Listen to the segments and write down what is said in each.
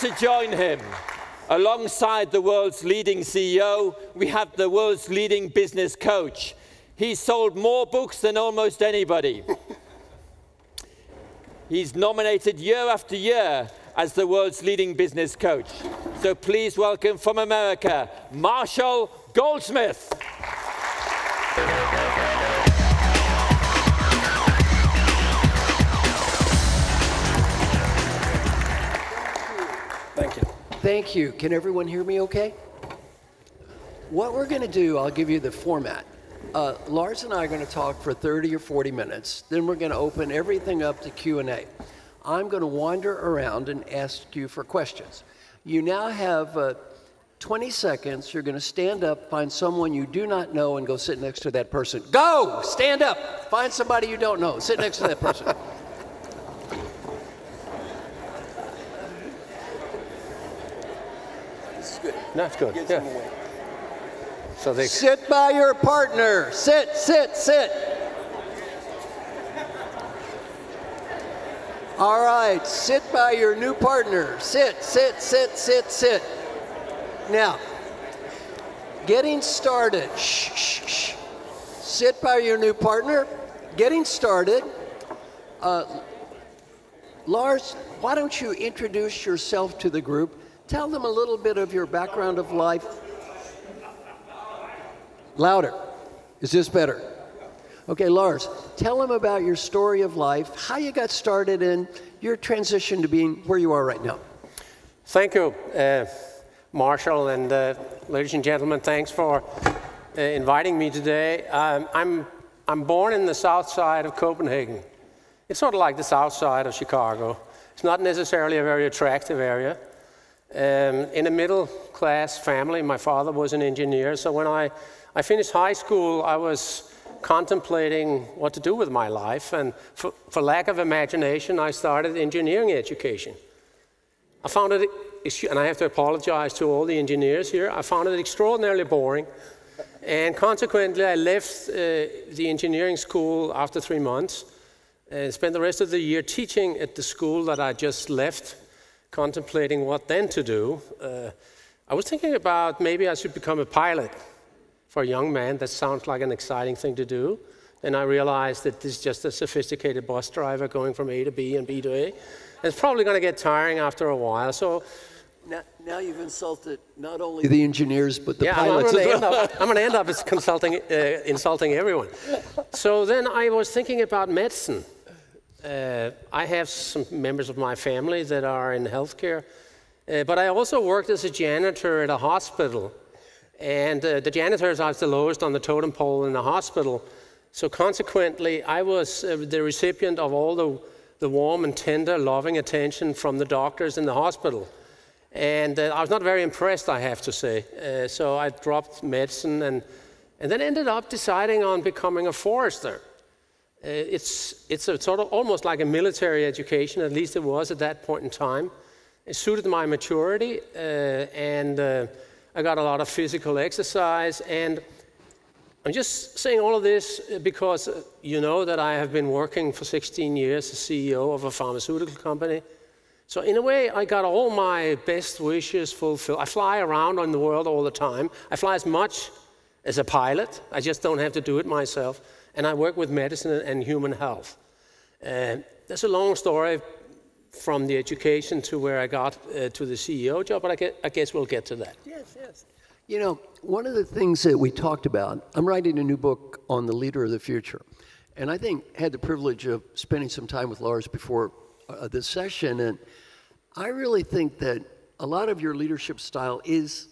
to join him. Alongside the world's leading CEO, we have the world's leading business coach. He's sold more books than almost anybody. He's nominated year after year as the world's leading business coach. So please welcome from America, Marshall Goldsmith. Thank you. Thank you. Can everyone hear me okay? What we're going to do, I'll give you the format. Lars and I are going to talk for 30 or 40 minutes. Then we're going to open everything up to Q&A. I'm going to wander around and ask you for questions. You now have 20 seconds. You're going to stand up, find someone you do not know, and go sit next to that person. Go! Stand up. Find somebody you don't know. Sit next to that person. This is good. That's good. Yeah. So they sit by your partner. Sit, sit, sit. All right, sit by your new partner. Sit, sit, sit, sit, sit. Now, getting started. Shh, shh, shh. Sit by your new partner. Getting started. Lars, why don't you introduce yourself to the group? Tell them a little bit of your background of life. Louder. Is this better? Okay, Lars, tell them about your story of life, how you got started, and your transition to being where you are right now. Thank you, Marshall, and ladies and gentlemen, thanks for inviting me today. I'm born in the south side of Copenhagen. It's sort of like the south side of Chicago. It's not necessarily a very attractive area. In a middle-class family, my father was an engineer, so when I finished high school, I was contemplating what to do with my life, and for lack of imagination, I started engineering education. I found it, and I have to apologize to all the engineers here, I found it extraordinarily boring, and consequently, I left the engineering school after 3 months, and spent the rest of the year teaching at the school that I just left, contemplating what then to do. I was thinking about maybe I should become a pilot. For a young man, that sounds like an exciting thing to do. And I realized that this is just a sophisticated bus driver going from A to B and B to A. And it's probably going to get tiring after a while. So now you've insulted not only the engineers, but the pilots. I'm going to end up as insulting everyone. So then I was thinking about medicine. I have some members of my family that are in healthcare. But I also worked as a janitor at a hospital. And the janitors are the lowest on the totem pole in the hospital. So consequently, I was the recipient of all the warm and tender, loving attention from the doctors in the hospital. And I was not very impressed, I have to say. So I dropped medicine and then ended up deciding on becoming a forester. It's a sort of almost like a military education, at least it was at that point in time. It suited my maturity I got a lot of physical exercise, and I'm just saying all of this because you know that I have been working for 16 years as CEO of a pharmaceutical company. So in a way, I got all my best wishes fulfilled. I fly around on the world all the time. I fly as much as a pilot. I just don't have to do it myself. And I work with medicine and human health. That's a long story from the education to where I got to the CEO job, but I guess we'll get to that. Yes, yes. You know, one of the things that we talked about, I'm writing a new book on the leader of the future, and I think had the privilege of spending some time with Lars before this session, and I really think that a lot of your leadership style is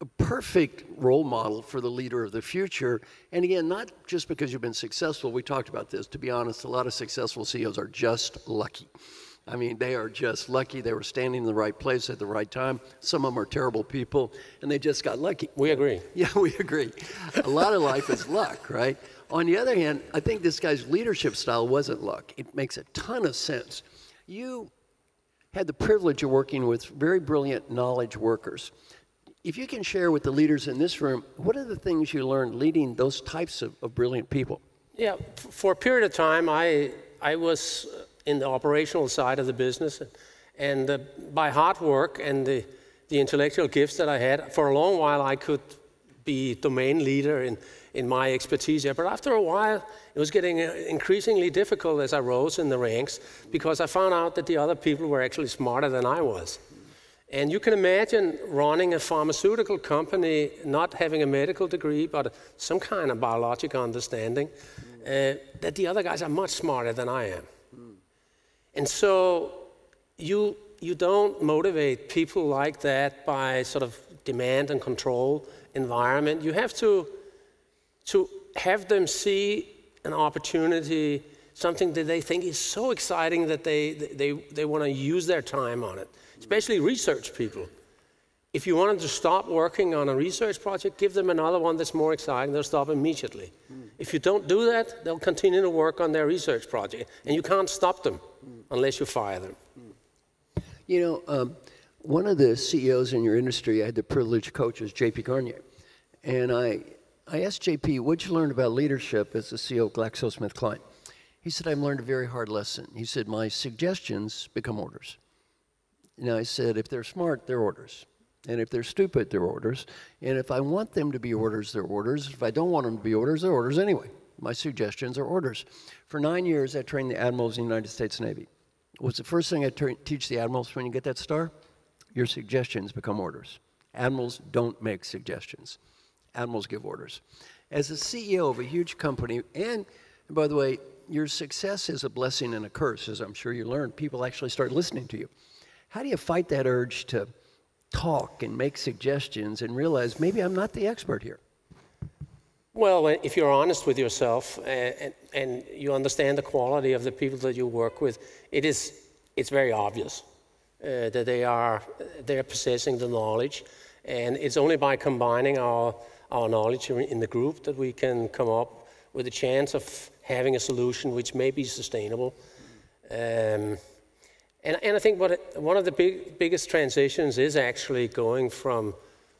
a perfect role model for the leader of the future. And again, not just because you've been successful. We talked about this. To be honest, a lot of successful CEOs are just lucky. I mean, they are just lucky. They were standing in the right place at the right time. Some of them are terrible people, and they just got lucky. We agree. Yeah, we agree. A lot of life is luck, right? On the other hand, I think this guy's leadership style wasn't luck. It makes a ton of sense. You had the privilege of working with very brilliant knowledge workers. If you can share with the leaders in this room, what are the things you learned leading those types of brilliant people? Yeah, for a period of time, I was in the operational side of the business, And by hard work and the intellectual gifts that I had, for a long while I could be domain leader in my expertise here. But after a while, it was getting increasingly difficult as I rose in the ranks, because I found out that the other people were actually smarter than I was. And you can imagine running a pharmaceutical company, not having a medical degree, but some kind of biological understanding, that the other guys are much smarter than I am. And so you don't motivate people like that by sort of demand and control environment. You have to have them see an opportunity, something that they think is so exciting that they want to use their time on it, especially research people. If you want them to stop working on a research project, give them another one that's more exciting, they'll stop immediately. If you don't do that, they'll continue to work on their research project, and you can't stop them unless you fire them. You know, one of the CEOs in your industry I had the privilege of coach is J.P. Garnier. And I asked J.P., what'd you learn about leadership as the CEO of GlaxoSmithKline? He said, I've learned a very hard lesson. He said, my suggestions become orders. And I said, if they're smart, they're orders. And if they're stupid, they're orders. And if I want them to be orders, they're orders. If I don't want them to be orders, they're orders anyway. My suggestions are orders. For 9 years, I trained the admirals in the United States Navy. What's the first thing I teach the admirals when you get that star? Your suggestions become orders. Admirals don't make suggestions. Admirals give orders. As a CEO of a huge company, and by the way, your success is a blessing and a curse, as I'm sure you learned. People actually start listening to you. How do you fight that urge to talk and make suggestions and realize maybe I'm not the expert here? Well, if you're honest with yourself and you understand the quality of the people that you work with, it's very obvious that they are possessing the knowledge, and it's only by combining our knowledge in the group that we can come up with a chance of having a solution which may be sustainable. And I think one of the biggest transitions is actually going from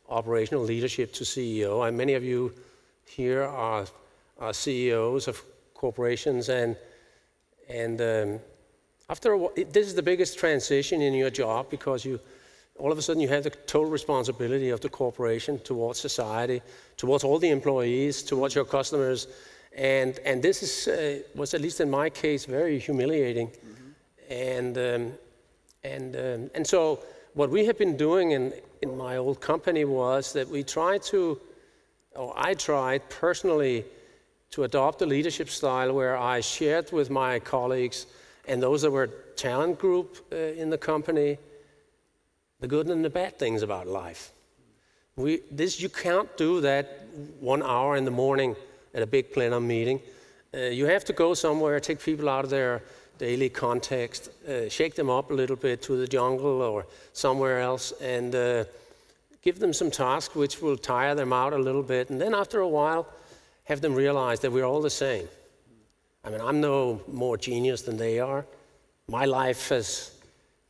operational leadership to CEO. And many of you here are CEOs of corporations, and after a while, this is the biggest transition in your job, because all of a sudden you have the total responsibility of the corporation towards society, towards all the employees, towards your customers, and this was, at least in my case, very humiliating. And so what we have been doing in my old company was that we tried to, or I tried personally, to adopt a leadership style where I shared with my colleagues and those that were talent group in the company the good and the bad things about life. You can't do that 1 hour in the morning at a big plenum meeting. You have to go somewhere, take people out of their daily context, shake them up a little bit to the jungle or somewhere else, and give them some tasks which will tire them out a little bit, and then after a while have them realize that we're all the same. I mean, I'm no more genius than they are. My life has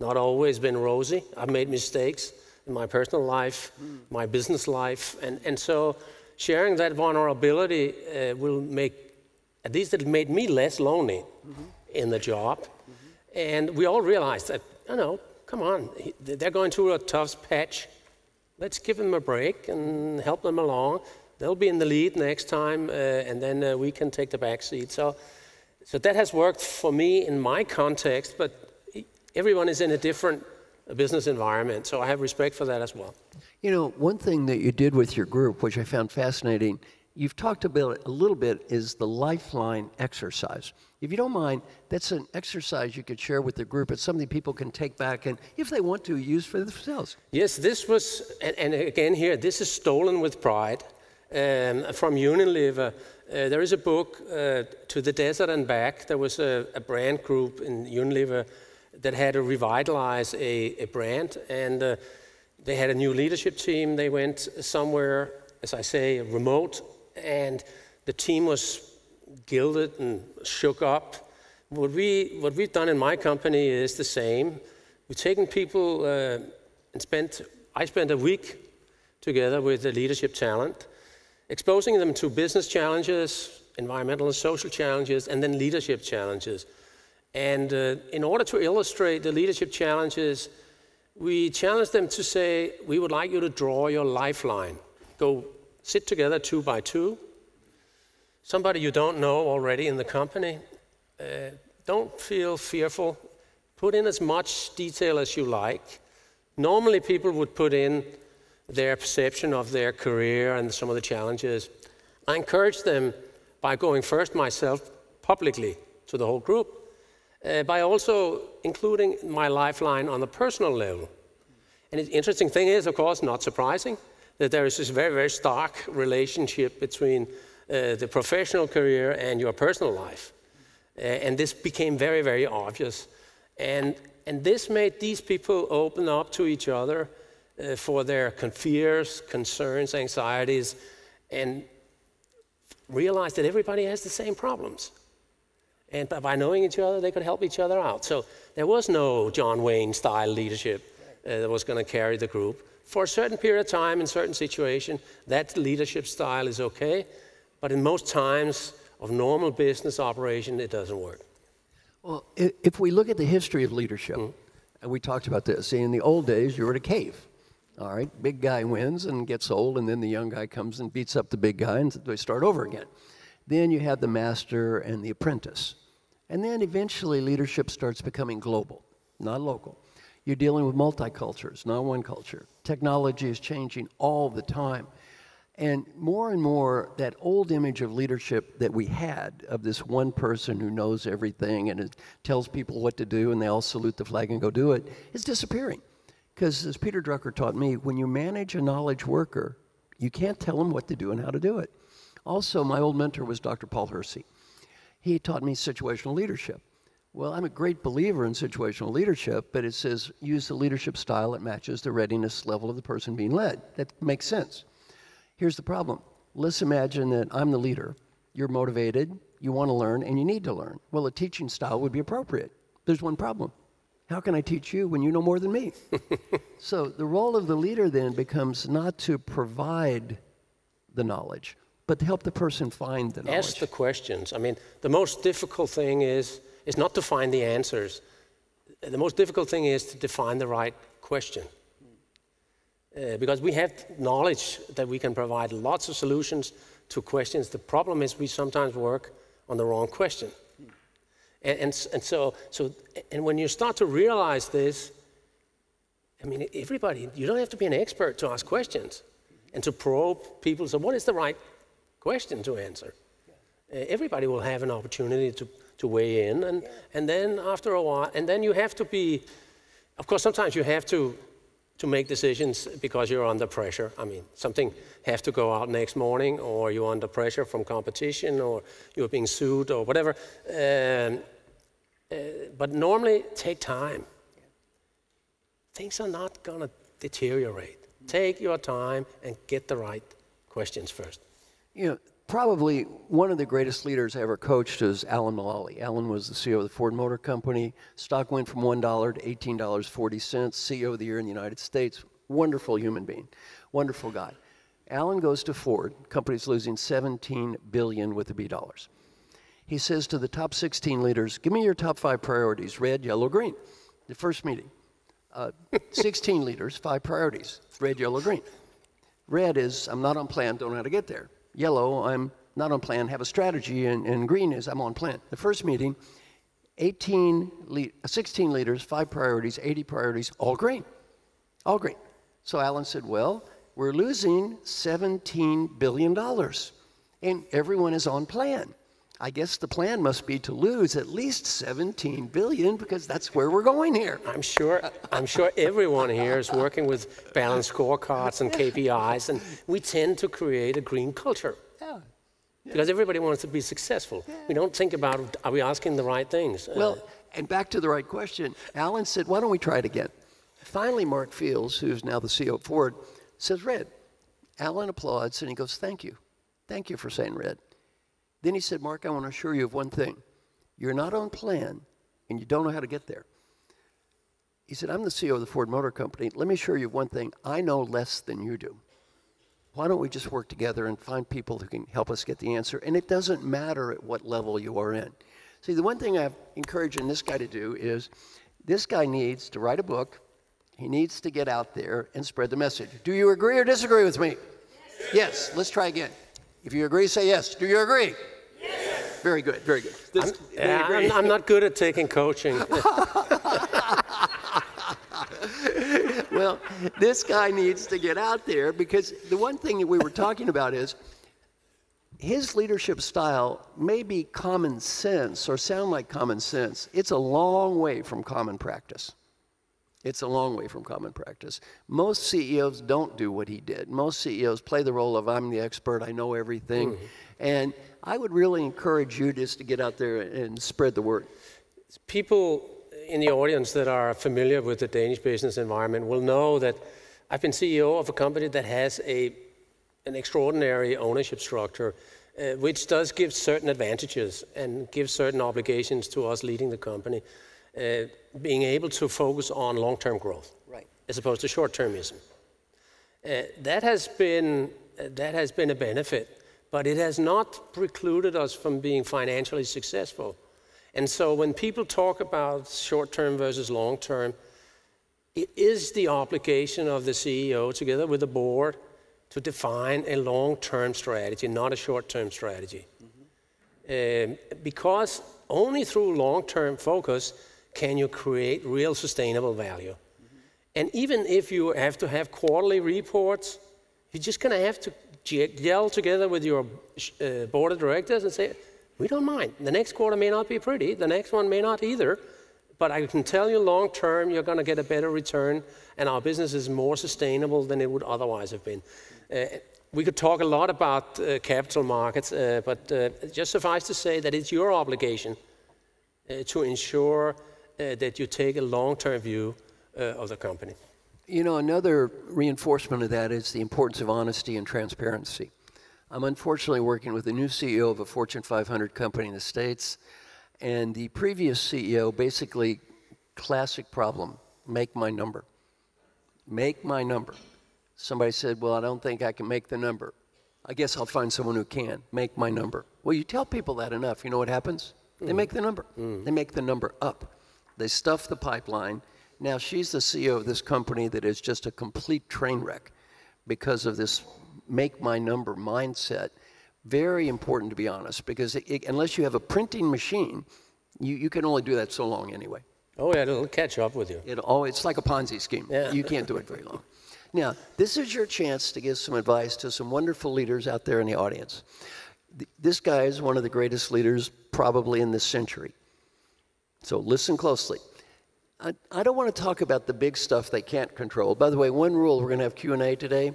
not always been rosy. I've made mistakes in my personal life, my business life, and so sharing that vulnerability will make, at least it made me less lonely in the job. And we all realized that, you know, come on, they're going through a tough patch. Let's give them a break and help them along. They'll be in the lead next time, and then we can take the back seat. So that has worked for me in my context, but everyone is in a different business environment, so I have respect for that as well. You know, one thing that you did with your group, which I found fascinating, you've talked about a little bit, is the lifeline exercise. If you don't mind, that's an exercise you could share with the group. It's something people can take back and, if they want to, use for themselves. Yes, this was, and again here, this is stolen with pride from Unilever. There is a book, To the Desert and Back. There was a brand group in Unilever that had to revitalize a brand, and they had a new leadership team. They went somewhere, as I say, remote, and the team was gilded and shook up. What we've done in my company is the same. We've taken people and I spent a week together with the leadership talent, exposing them to business challenges, environmental and social challenges, and then leadership challenges. And in order to illustrate the leadership challenges, we challenged them to say, we would like you to draw your lifeline. Go sit together 2 by 2. Somebody you don't know already in the company. Don't feel fearful. Put in as much detail as you like. Normally people would put in their perception of their career and some of the challenges. I encouraged them by going first myself publicly to the whole group, by also including my lifeline on the personal level. And the interesting thing is, of course, not surprising, that there is this very, very stark relationship between the professional career and your personal life. And this became very, very obvious. And this made these people open up to each other for their fears, concerns, anxieties, and realize that everybody has the same problems. And by knowing each other, they could help each other out. So there was no John Wayne-style leadership that was going to carry the group. For a certain period of time, in certain situations, that leadership style is okay. But in most times of normal business operation, it doesn't work. Well, if we look at the history of leadership, and we talked about this, in the old days, you were in a cave. All right, big guy wins and gets old, and then the young guy comes and beats up the big guy, and they start over again. Then you have the master and the apprentice. And then eventually leadership starts becoming global, not local. You're dealing with multicultures, not one culture. Technology is changing all the time. And more, that old image of leadership that we had of this one person who knows everything and tells people what to do and they all salute the flag and go do it, is disappearing. Because as Peter Drucker taught me, when you manage a knowledge worker, you can't tell them what to do and how to do it. Also, my old mentor was Dr. Paul Hersey. He taught me situational leadership. Well, I'm a great believer in situational leadership, but it says use the leadership style that matches the readiness level of the person being led. That makes sense. Here's the problem. Let's imagine that I'm the leader. You're motivated, you want to learn, and you need to learn. Well, a teaching style would be appropriate. There's one problem. How can I teach you when you know more than me? So the role of the leader then becomes not to provide the knowledge, but to help the person find the knowledge. Ask the questions. I mean, the most difficult thing is not to find the answers. The most difficult thing is to define the right question. Because we have knowledge that we can provide lots of solutions to questions. The problem is we sometimes work on the wrong question. And when you start to realize this, I mean, everybody, you don't have to be an expert to ask questions and to probe people. So what is the right question to answer? Everybody will have an opportunity to weigh in. And then after a while, and then you have to be, of course, sometimes you have to make decisions because you're under pressure. I mean, something has to go out next morning, or you're under pressure from competition, or you're being sued, or whatever. But normally, take time. Things are not going to deteriorate. Take your time and get the right questions first. You know, probably one of the greatest leaders I ever coached is Alan Mulally. Alan was the CEO of the Ford Motor Company. Stock went from $1 to $18.40, CEO of the year in the United States. Wonderful human being, wonderful guy. Alan goes to Ford, company's losing $17 billion with the B dollars. He says to the top 16 leaders, give me your top 5 priorities, red, yellow, green. The first meeting, 16 leaders, 5 priorities, red, yellow, green. Red is, I'm not on plan, don't know how to get there. Yellow, I'm not on plan, have a strategy, and green is I'm on plan. The first meeting, 16 leaders, 5 priorities, 80 priorities, all green, all green. So Alan said, well, we're losing $17 billion, and everyone is on plan. I guess the plan must be to lose at least $17 billion because that's where we're going here. I'm sure everyone here is working with balanced scorecards and KPIs, and we tend to create a green culture. Yeah. Yeah. Because everybody wants to be successful. Yeah. We don't think about, are we asking the right things? Well, and back to the right question, Alan said, why don't we try it again? Finally, Mark Fields, who's now the CEO of Ford, says red. Alan applauds, and he goes, thank you. Thank you for saying red. Then he said, Mark, I want to assure you of one thing. You're not on plan, and you don't know how to get there. He said, I'm the CEO of the Ford Motor Company. Let me assure you of one thing. I know less than you do. Why don't we just work together and find people who can help us get the answer? And it doesn't matter at what level you are in. See, the one thing I'm encouraging this guy to do is, this guy needs to write a book. He needs to get out there and spread the message. Do you agree or disagree with me? Yes. Yes. Let's try again. If you agree, say yes. Do you agree? Yes. Very good, very good. I'm not good at taking coaching. Well, this guy needs to get out there, because the one thing that we were talking about is his leadership style may be common sense or sound like common sense. It's a long way from common practice. It's a long way from common practice. Most CEOs don't do what he did. Most CEOs play the role of, I'm the expert, I know everything. And I would really encourage you just to get out there and spread the word. People in the audience that are familiar with the Danish business environment will know that I've been CEO of a company that has an extraordinary ownership structure, which does give certain advantages and gives certain obligations to us leading the company, being able to focus on long-term growth, right, as opposed to short-termism. That has been a benefit, but it has not precluded us from being financially successful. And so when people talk about short-term versus long-term, it is the obligation of the CEO, together with the board, to define a long-term strategy, not a short-term strategy. Because only through long-term focus can you create real sustainable value. And even if you have to have quarterly reports, you're just going to have to yell together with your board of directors and say, we don't mind. The next quarter may not be pretty. The next one may not either. But I can tell you long term, you're going to get a better return, and our business is more sustainable than it would otherwise have been. We could talk a lot about capital markets, but just suffice to say that it's your obligation to ensure that you take a long-term view of the company. You know, another reinforcement of that is the importance of honesty and transparency. I'm unfortunately working with a new CEO of a Fortune 500 company in the States, and the previous CEO, basically, classic problem, make my number. Make my number. Somebody said, well, I don't think I can make the number. I guess I'll find someone who can. Make my number. Well, you tell people that enough, you know what happens? They make the number. They make the number up. They stuff the pipeline. Now, she's the CEO of this company that is just a complete train wreck because of this make my number mindset. Very important to be honest, because unless you have a printing machine, you can only do that so long anyway. Oh, yeah, it'll catch up with you. It's like a Ponzi scheme. Yeah. You can't do it very long. Now, this is your chance to give some advice to some wonderful leaders out there in the audience. This guy is one of the greatest leaders probably in this century. So listen closely. I don't want to talk about the big stuff they can't control. By the way, one rule, we're going to have Q&A today.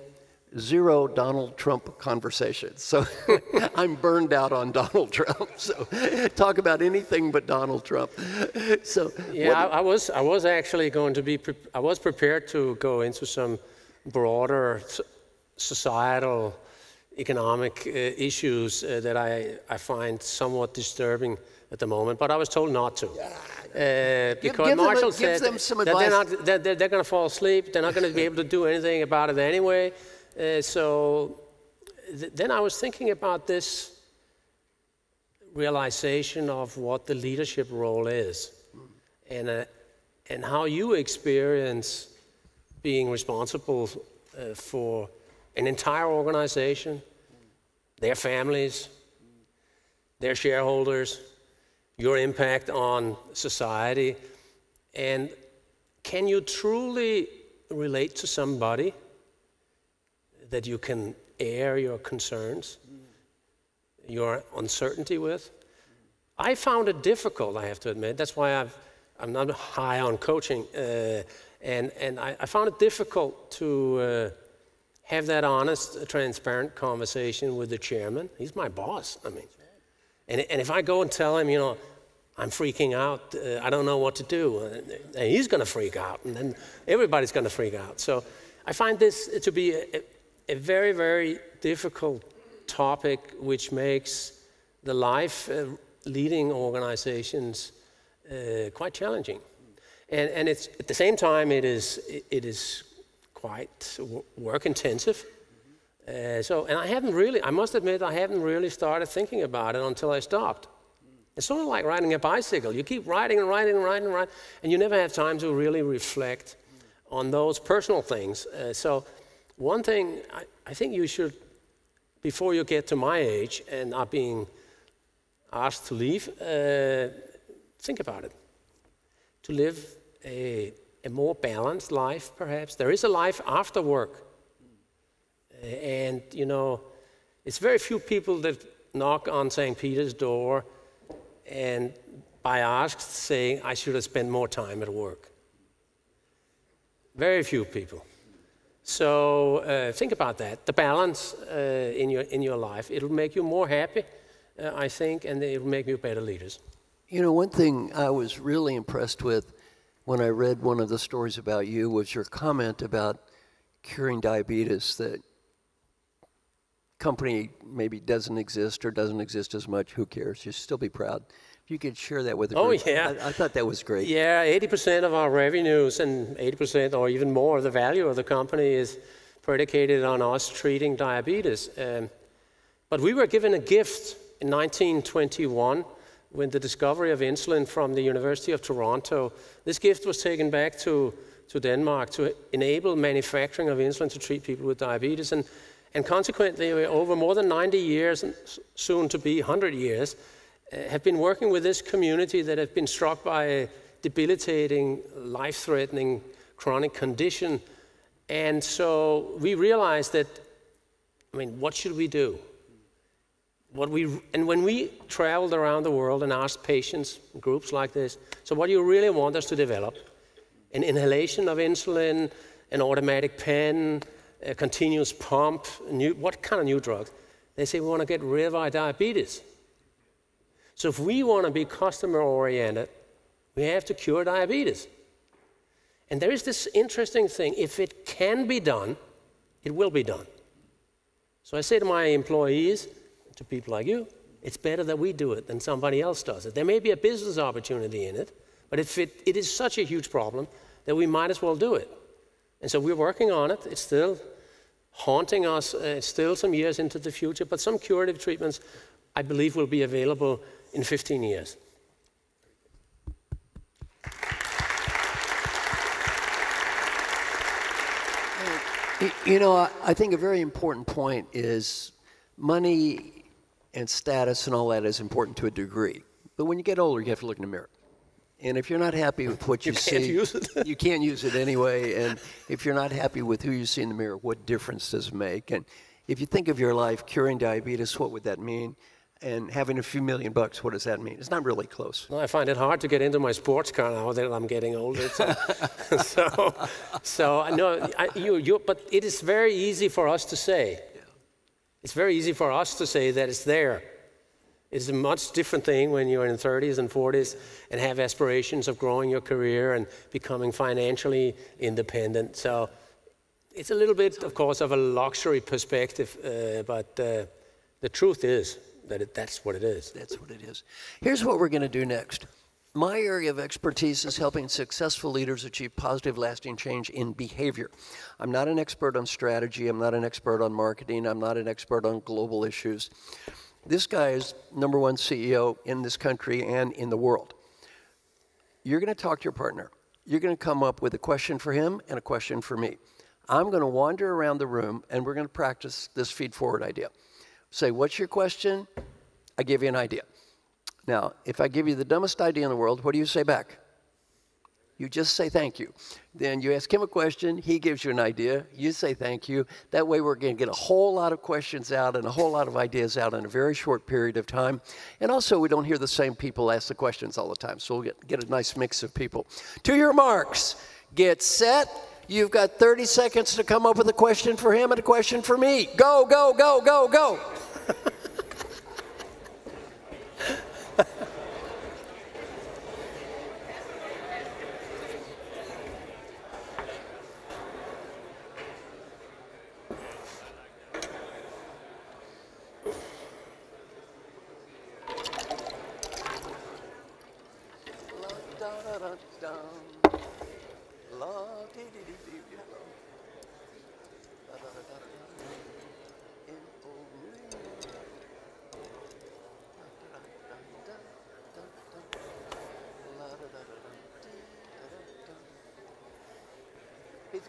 Zero Donald Trump conversations. So I'm burned out on Donald Trump. So talk about anything but Donald Trump. So yeah, I was actually going to be prepared to go into some broader societal, economic issues that I find somewhat disturbing at the moment, but I was told not to. Because Marshall said that they're going to fall asleep. They're not going to be able to do anything about it anyway. So then I was thinking about this realization of what the leadership role is, and how you experience being responsible for an entire organization, their families, their shareholders, your impact on society, and can you truly relate to somebody that you can air your concerns, your uncertainty with? I found it difficult, I have to admit. That's why I'm not high on coaching. And I found it difficult to have that honest, transparent conversation with the chairman. He's my boss, I mean. And if I go and tell him, you know, I'm freaking out, I don't know what to do, and he's going to freak out, and then everybody's going to freak out. So I find this to be a very, very difficult topic, which makes the life of leading organizations quite challenging. And it's, at the same time, it is quite work intensive. And I haven't really, I must admit, I haven't really started thinking about it until I stopped. It's sort of like riding a bicycle. You keep riding and riding and riding and riding, and you never have time to really reflect on those personal things. So one thing I think you should, before you get to my age and are being asked to leave, think about it. To live a more balanced life, perhaps. There is a life after work. And, you know, it's very few people that knock on St. Peter's door and by asked saying, I should have spent more time at work. Very few people. So think about that, the balance in your life. It'll make you more happy, I think, and it'll make you better leaders. You know, one thing I was really impressed with when I read one of the stories about you was your comment about curing diabetes, that company maybe doesn't exist or doesn't exist as much, who cares? You still be proud. If you could share that with the group. Oh, yeah. I thought that was great. Yeah, 80% of our revenues and 80% or even more of the value of the company is predicated on us treating diabetes. But we were given a gift in 1921 when the discovery of insulin from the University of Toronto. This gift was taken back to Denmark to enable manufacturing of insulin to treat people with diabetes. And consequently, over more than 90 years, and soon to be 100 years, have been working with this community that have been struck by a debilitating, life-threatening chronic condition. And so we realized that, I mean, what should we do? And when we traveled around the world and asked patients, groups like this, so what do you really want us to develop? An inhalation of insulin, an automatic pen, a continuous pump, what kind of new drugs? They say we want to get rid of our diabetes. So if we want to be customer-oriented, we have to cure diabetes. And there is this interesting thing. If it can be done, it will be done. So I say to my employees, to people like you, it's better that we do it than somebody else does it. There may be a business opportunity in it, but if it is such a huge problem that we might as well do it. And so we're working on it. It's still haunting us. It's still some years into the future, but some curative treatments, I believe, will be available in 15 years. You know, I think a very important point is money and status and all that is important to a degree. But when you get older, you have to look in the mirror. And if you're not happy with what you see, you can't use it anyway. And if you're not happy with who you see in the mirror, what difference does it make? And if you think of your life curing diabetes, what would that mean? And having a few million bucks, what does that mean? It's not really close. Well, I find it hard to get into my sports car now that I'm getting older. So I know, but it is very easy for us to say. Yeah. It's very easy for us to say that it's there. It's a much different thing when you're in the 30s and 40s and have aspirations of growing your career and becoming financially independent. So it's a little bit, of course, of a luxury perspective, but the truth is that that's what it is. That's what it is. Here's what we're going to do next. My area of expertise is helping successful leaders achieve positive, lasting change in behavior. I'm not an expert on strategy. I'm not an expert on marketing. I'm not an expert on global issues. This guy is #1 CEO in this country and in the world. You're going to talk to your partner. You're going to come up with a question for him and a question for me. I'm going to wander around the room, and we're going to practice this feed-forward idea. Say, what's your question? I give you an idea. Now, if I give you the dumbest idea in the world, what do you say back? You just say thank you. Then you ask him a question, he gives you an idea, you say thank you. That way we're going to get a whole lot of questions out and a whole lot of ideas out in a very short period of time. And also we don't hear the same people ask the questions all the time, so we'll get a nice mix of people. To your marks, get set. You've got 30 seconds to come up with a question for him and a question for me. Go, go, go, go, go.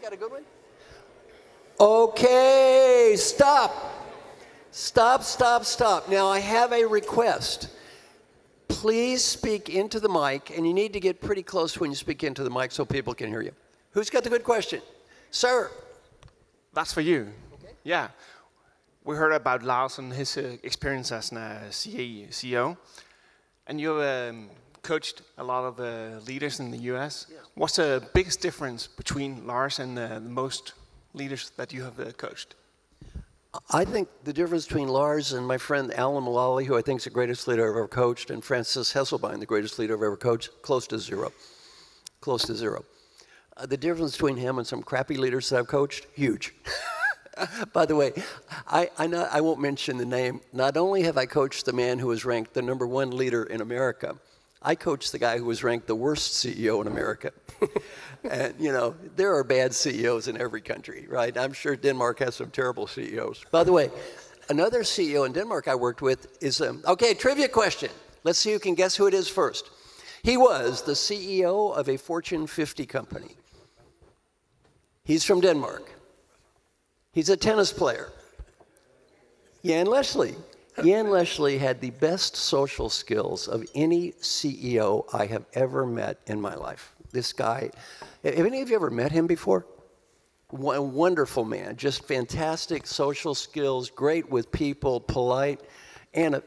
got a good one? Okay, stop. Now I have a request. Please speak into the mic, and you need to get pretty close when you speak into the mic so people can hear you. Who's got the good question? Sir. That's for you. Okay. Yeah. We heard about Lars and his experience as a CEO, and you coached a lot of leaders in the US. Yeah. What's the biggest difference between Lars and most leaders that you have coached? I think the difference between Lars and my friend Alan Mulally, who I think is the greatest leader I've ever coached, and Francis Hesselbein, the greatest leader I've ever coached, close to zero. Close to zero. The difference between him and some crappy leaders that I've coached, huge. By the way, I won't mention the name. Not only have I coached the man who was ranked the #1 leader in America, I coached the guy who was ranked the worst CEO in America. And, you know, there are bad CEOs in every country, right? I'm sure Denmark has some terrible CEOs. By the way, another CEO in Denmark I worked with is, okay, trivia question. Let's see who can guess who it is first. He was the CEO of a Fortune 50 company. He's from Denmark. He's a tennis player. Ian Leslie. Ian Leslie had the best social skills of any CEO I have ever met in my life. This guy, have any of you ever met him before? A wonderful man, just fantastic social skills, great with people, polite,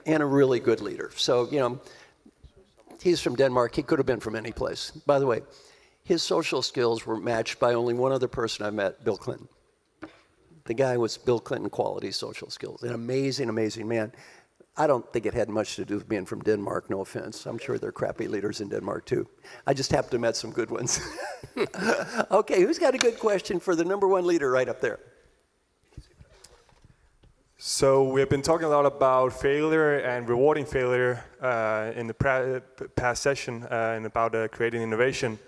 and a really good leader. So, you know, he's from Denmark. He could have been from any place. By the way, his social skills were matched by only one other person I met, Bill Clinton. The guy was Bill Clinton quality social skills. An amazing, amazing man. I don't think it had much to do with being from Denmark, no offense. I'm sure there are crappy leaders in Denmark too. I just happened to met some good ones. Okay, who's got a good question for the #1 leader right up there? So we've been talking a lot about failure and rewarding failure in the past session and about creating innovation.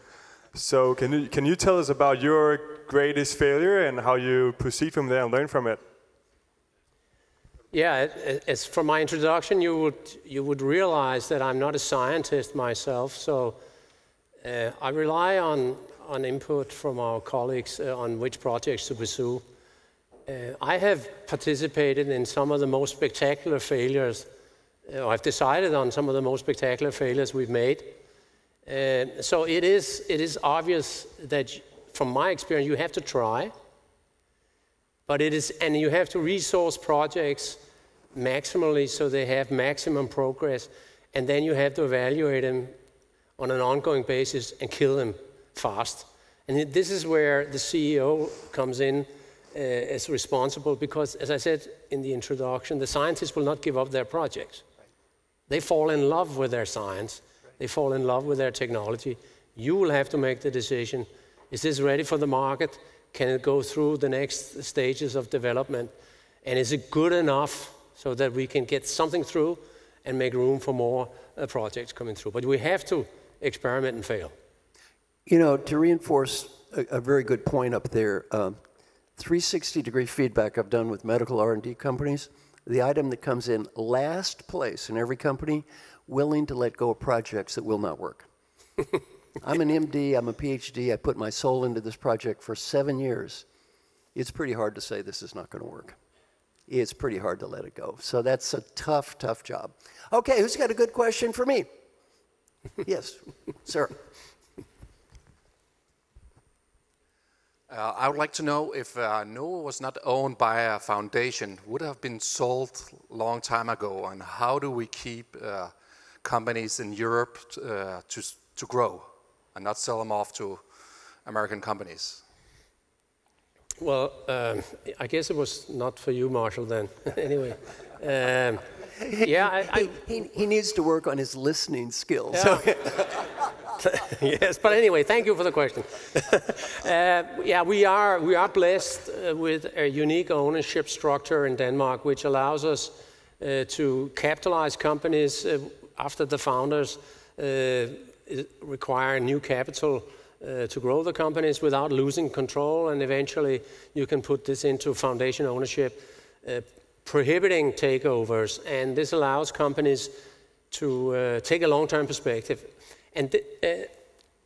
So can you tell us about your greatest failure and how you proceed from there and learn from it? Yeah, as from my introduction, you would realize that I'm not a scientist myself, so I rely on input from our colleagues on which projects to pursue. I have participated in some of the most spectacular failures. I've decided on some of the most spectacular failures we've made. So it is obvious that, from my experience, you have to try, but and you have to resource projects maximally so they have maximum progress, and then you have to evaluate them on an ongoing basis and kill them fast. And this is where the CEO comes in as responsible, because, as I said in the introduction, the scientists will not give up their projects. They fall in love with their science. They fall in love with their technology. You will have to make the decision. Is this ready for the market? Can it go through the next stages of development? And is it good enough so that we can get something through and make room for more projects coming through? But we have to experiment and fail. You know, to reinforce a very good point up there, 360-degree feedback I've done with medical R&D companies, the item that comes in last place in every company, willing to let go of projects that will not work. I'm an MD, I'm a PhD, I put my soul into this project for 7 years. It's pretty hard to say this is not going to work. It's pretty hard to let it go. So that's a tough, tough job. Okay, who's got a good question for me? Yes, sir. I would like to know if Noah was not owned by a foundation, would have been sold a long time ago, and how do we keep companies in Europe to grow and not sell them off to American companies? Well, I guess it was not for you, Marshall, then. Anyway, yeah. He needs to work on his listening skills. Yeah. Okay. Yes, but anyway, thank you for the question. Yeah, we are blessed with a unique ownership structure in Denmark, which allows us to capitalize companies after the founders require new capital to grow the companies without losing control, and eventually you can put this into foundation ownership, prohibiting takeovers, and this allows companies to take a long-term perspective. And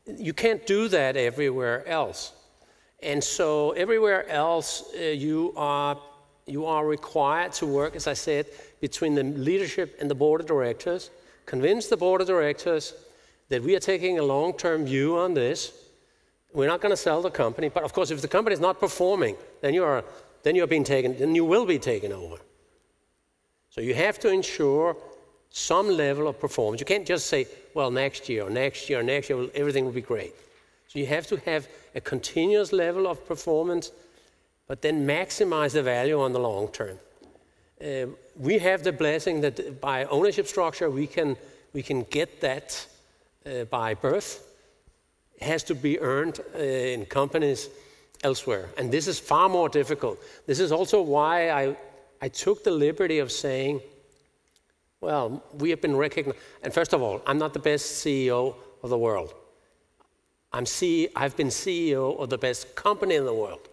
you can't do that everywhere else. And so everywhere else, you are required to work, as I said, between the leadership and the board of directors, convince the board of directors that we are taking a long-term view on this. We're not going to sell the company, but of course, if the company is not performing, then you will be taken over. So you have to ensure some level of performance. You can't just say, well, next year, or next year, or next year, everything will be great. So you have to have a continuous level of performance, but then maximize the value on the long term. We have the blessing that by ownership structure, we can get that by birth. It has to be earned in companies elsewhere. And this is far more difficult. This is also why I took the liberty of saying, well, we have been recognized. And first of all, I'm not the best CEO of the world. I've been CEO of the best company in the world.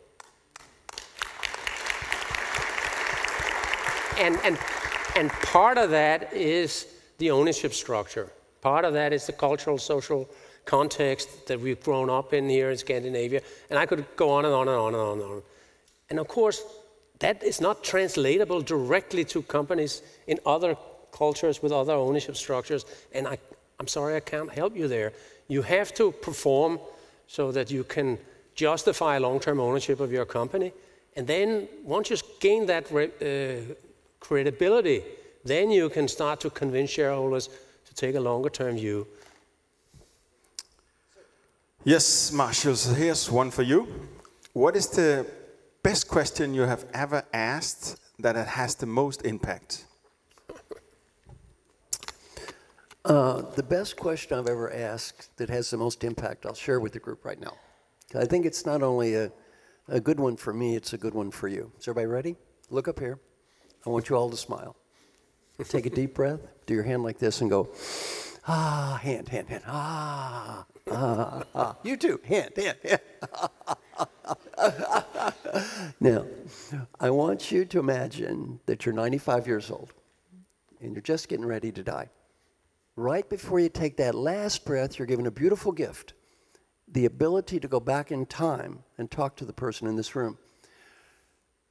And part of that is the ownership structure. Part of that is the cultural, social context that we've grown up in here in Scandinavia. And I could go on and on and on and on and on. And of course, that is not translatable directly to companies in other cultures with other ownership structures. And I'm sorry, I can't help you there. You have to perform so that you can justify long-term ownership of your company. And then once you gain that credibility, then you can start to convince shareholders to take a longer-term view. Yes, Marshall, so here's one for you. What is the best question you have ever asked that it has the most impact? The best question I've ever asked that has the most impact, I'll share with the group right now. I think it's not only a good one for me, it's a good one for you. Is everybody ready? Look up here. I want you all to smile. Take a deep breath, do your hand like this and go, ah, hand, hand, hand, ah, ah, ah. You too, hand, hand, hand. Now, I want you to imagine that you're 95 years old and you're just getting ready to die. Right before you take that last breath, you're given a beautiful gift, the ability to go back in time and talk to the person in this room,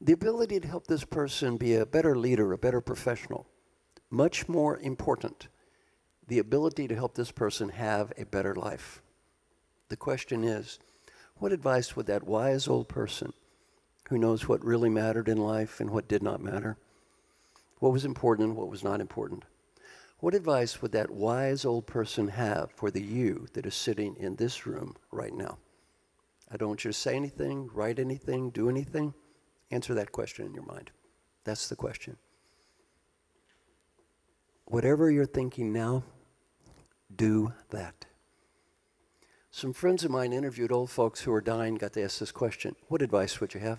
the ability to help this person be a better leader, a better professional. Much more important, the ability to help this person have a better life. The question is, what advice would that wise old person who knows what really mattered in life and what did not matter, what was important and what was not important, what advice would that wise old person have for the you that is sitting in this room right now? I don't want you to say anything, write anything, do anything. Answer that question in your mind. That's the question. Whatever you're thinking now, do that. Some friends of mine interviewed old folks who were dying, got to ask this question. What advice would you have?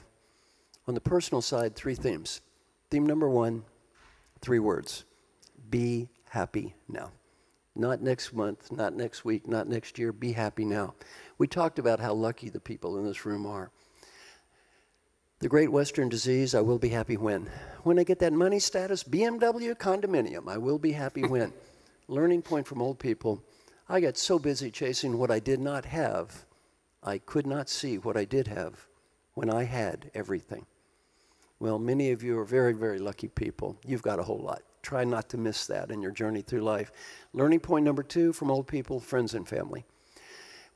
On the personal side, three themes. Theme number one, three words. Be happy now. Not next month, not next week, not next year. Be happy now. We talked about how lucky the people in this room are. The great Western disease, I will be happy when. When I get that money status, BMW condominium, I will be happy when. Learning point from old people, I got so busy chasing what I did not have, I could not see what I did have when I had everything. Well, many of you are very, very lucky people. You've got a whole lot. Try not to miss that in your journey through life. Learning point number two from old people, friends and family.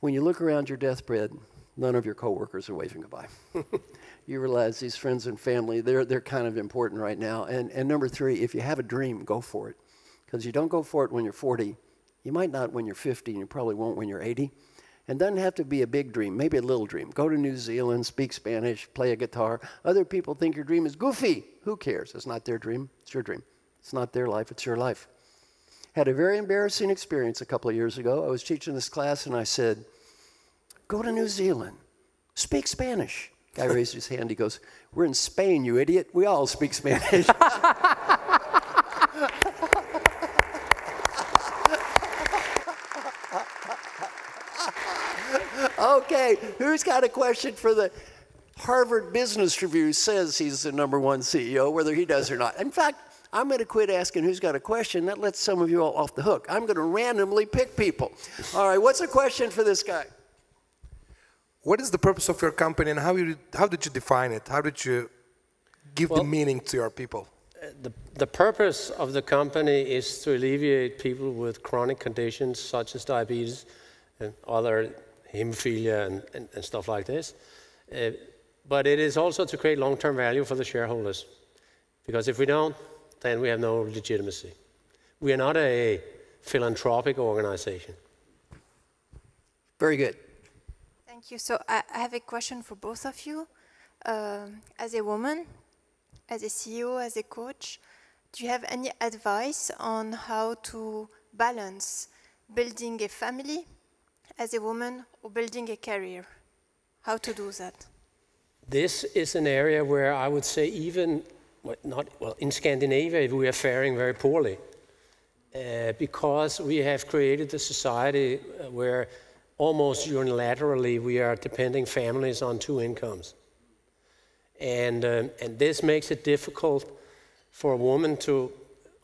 When you look around your deathbed, none of your coworkers are waving goodbye. You realize these friends and family, they're kind of important right now. And number three, if you have a dream, go for it. Because you don't go for it when you're 40. You might not when you're 50, and you probably won't when you're 80. And doesn't have to be a big dream, maybe a little dream. Go to New Zealand, speak Spanish, play a guitar. Other people think your dream is goofy. Who cares? It's not their dream, it's your dream. It's not their life, it's your life. Had a very embarrassing experience a couple of years ago. I was teaching this class and I said, go to New Zealand, speak Spanish. Guy raised his hand, he goes, we're in Spain, you idiot. We all speak Spanish. Okay, who's got a question for the Harvard Business Review? Says he's the #1 CEO, whether he does or not. In fact, I'm going to quit asking who's got a question. That lets some of you all off the hook. I'm going to randomly pick people. All right, what's a question for this guy? What is the purpose of your company, and how did you define it? How did you give the meaning to your people? The purpose of the company is to alleviate people with chronic conditions such as diabetes and other hemophilia and stuff like this. But it is also to create long-term value for the shareholders. Because if we don't, then we have no legitimacy. We are not a philanthropic organization. Very good. Thank you. So I have a question for both of you. As a woman, as a CEO, as a coach, do you have any advice on how to balance building a family as a woman or building a career? How to do that? This is an area where I would say even, in Scandinavia, we are faring very poorly because we have created a society where almost unilaterally we are depending families on two incomes. And this makes it difficult for a woman to,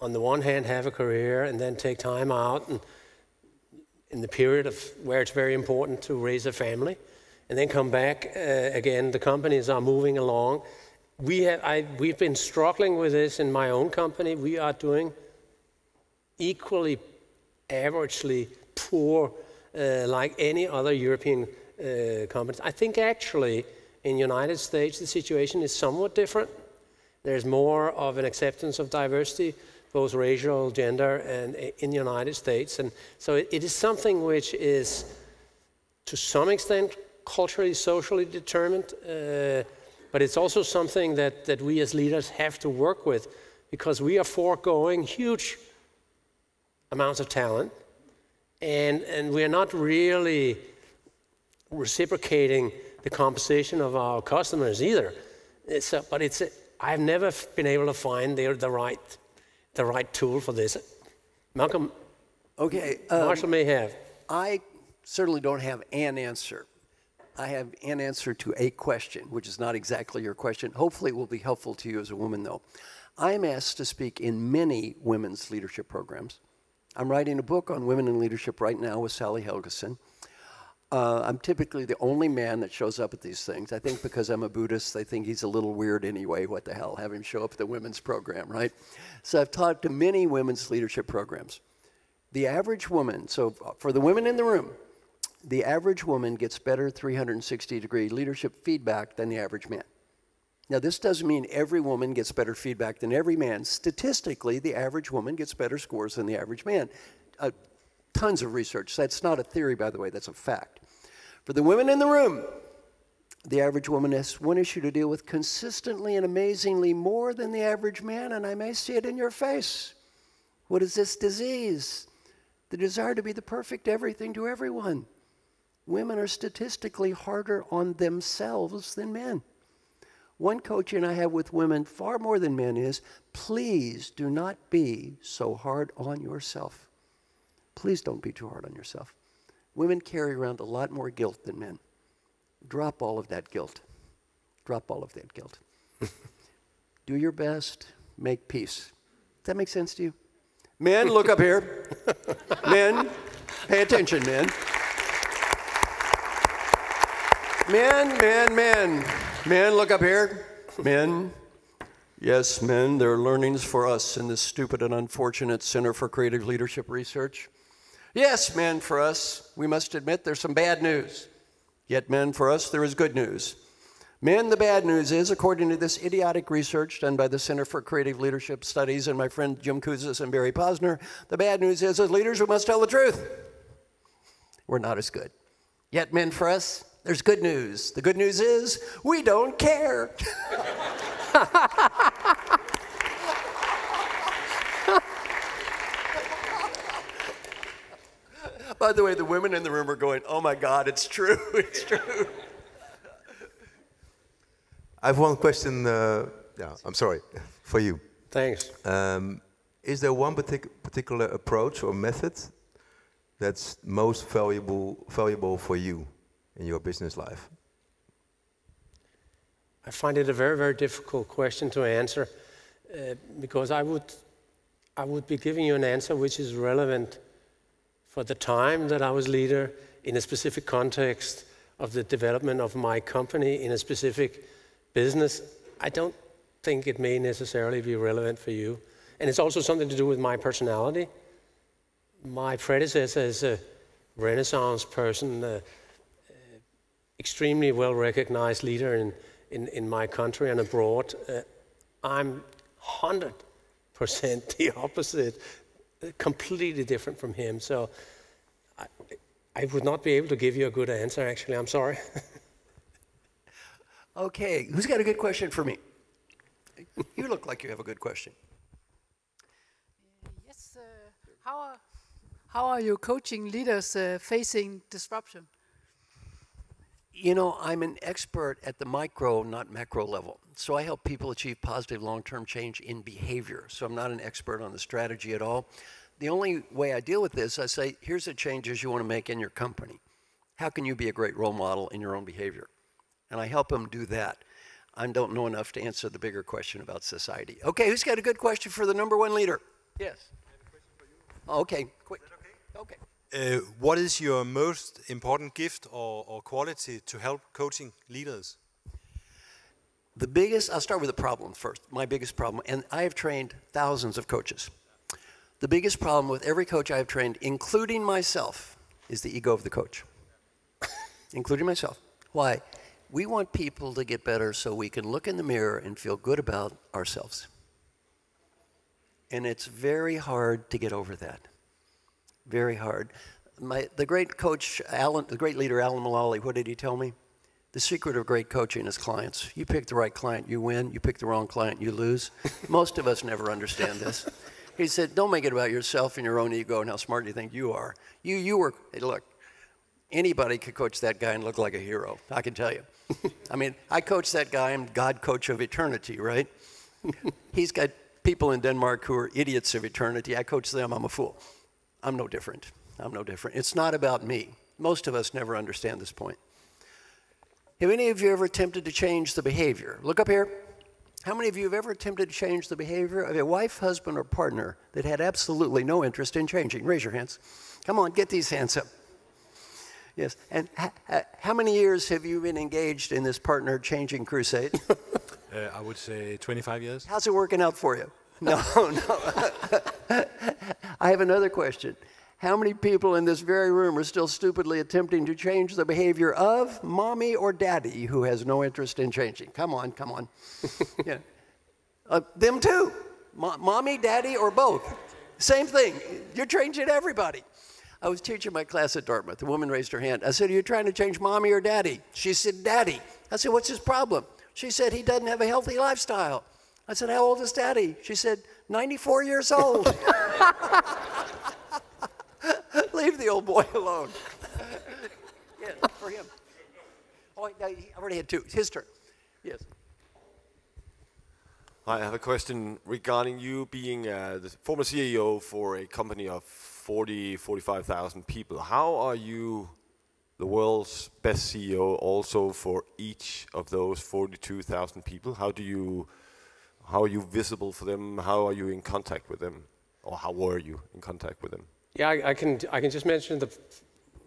on the one hand, have a career and then take time out and, in the period of where it's very important to raise a family, and then come back again. The companies are moving along. We've been struggling with this in my own company. We are doing equally averagely poor like any other European companies. I think actually in the United States the situation is somewhat different. There's more of an acceptance of diversity, both racial, gender, and in the United States. And so it is something which is to some extent culturally, socially determined, but it's also something that we as leaders have to work with, because we are foregoing huge amounts of talent, and we are not really reciprocating the composition of our customers either. I've never been able to find the right tool for this. Malcolm, Marshall may have. I certainly don't have an answer. I have an answer to a question, which is not exactly your question. Hopefully it will be helpful to you as a woman, though. I'm asked to speak in many women's leadership programs. I'm writing a book on women in leadership right now with Sally Helgeson. I'm typically the only man that shows up at these things. I think because I'm a Buddhist, they think he's a little weird anyway. What the hell, have him show up at the women's program, right? So I've talked to many women's leadership programs. The average woman, so for the women in the room, the average woman gets better 360-degree leadership feedback than the average man. Now, this doesn't mean every woman gets better feedback than every man. Statistically, the average woman gets better scores than the average man. Tons of research. That's not a theory, by the way. That's a fact. For the women in the room, the average woman has one issue to deal with consistently and amazingly more than the average man, and I may see it in your face. What is this disease? The desire to be the perfect everything to everyone. Women are statistically harder on themselves than men. One coaching I have with women far more than men is, please do not be so hard on yourself. Please don't be too hard on yourself. Women carry around a lot more guilt than men. Drop all of that guilt. Drop all of that guilt. Do your best, make peace. Does that make sense to you? Men, look up here. Men, pay attention, men. Men, men, men. Men, look up here. Men. Yes, men, there are learnings for us in this stupid and unfortunate Center for Creative Leadership research. Yes, men, for us, we must admit there's some bad news. Yet, men, for us, there is good news. Men, the bad news is, according to this idiotic research done by the Center for Creative Leadership Studies and my friend Jim Kouzes and Barry Posner, the bad news is, as leaders, we must tell the truth. We're not as good. Yet, men, for us, there's good news. The good news is, we don't care. By the way, the women in the room are going, oh my God, it's true, it's true. I have one question, I'm sorry, for you. Thanks. Is there one particular approach or method that's most valuable for you in your business life? I find it a very, very difficult question to answer because I would be giving you an answer which is relevant for the time that I was leader in a specific context of the development of my company in a specific business, I don't think it may necessarily be relevant for you. And it's also something to do with my personality. My predecessor is a Renaissance person, extremely well-recognized leader in my country and abroad. I'm 100% the opposite, completely different from him. So I would not be able to give you a good answer, actually. I'm sorry. Okay, who's got a good question for me? You look like you have a good question. Yes, how are you coaching leaders facing disruption? You know, I'm an expert at the micro, not macro level. So I help people achieve positive long-term change in behavior. So I'm not an expert on the strategy at all. The only way I deal with this, I say, here's the changes you want to make in your company. How can you be a great role model in your own behavior? And I help them do that. I don't know enough to answer the bigger question about society. Okay, who's got a good question for the #1 leader? Yes. I have a question for you. Okay, quick. Is that okay? Okay. What is your most important gift or quality to help coaching leaders? The biggest, I'll start with the problem first, my biggest problem, and I have trained thousands of coaches. The biggest problem with every coach I have trained, including myself, is the ego of the coach, including myself. Why? We want people to get better so we can look in the mirror and feel good about ourselves. And it's very hard to get over that. Very hard. The great coach, the great leader, Alan Mulally, what did he tell me? The secret of great coaching is clients. You pick the right client, you win. You pick the wrong client, you lose. Most of us never understand this. He said, don't make it about yourself and your own ego and how smart you think you are. You were, hey, look, anybody could coach that guy and look like a hero, I can tell you. I mean, I coach that guy, I'm God coach of eternity, right? He's got people in Denmark who are idiots of eternity. I coach them, I'm a fool. I'm no different. I'm no different. It's not about me. Most of us never understand this point. Have any of you ever attempted to change the behavior? Look up here. How many of you have ever attempted to change the behavior of a wife, husband, or partner that had absolutely no interest in changing? Raise your hands. Come on, get these hands up. Yes, and how many years have you been engaged in this partner changing crusade? I would say 25 years. How's it working out for you? No, no. I have another question. How many people in this very room are still stupidly attempting to change the behavior of mommy or daddy who has no interest in changing? Come on, come on. Yeah. Them too. Mommy, daddy, or both. Same thing. You're changing everybody. I was teaching my class at Dartmouth. The woman raised her hand. I said, are you trying to change mommy or daddy? She said, daddy. I said, what's his problem? She said, he doesn't have a healthy lifestyle. I said, how old is daddy? She said, 94 years old. Leave the old boy alone. Yeah, for him. Oh, no, he already had two. It's his turn. Yes. I have a question regarding you being the former CEO for a company of 45,000 people. How are you the world's best CEO also for each of those 42,000 people? How are you visible for them? How are you in contact with them? Or how were you in contact with them? Yeah, I can just mention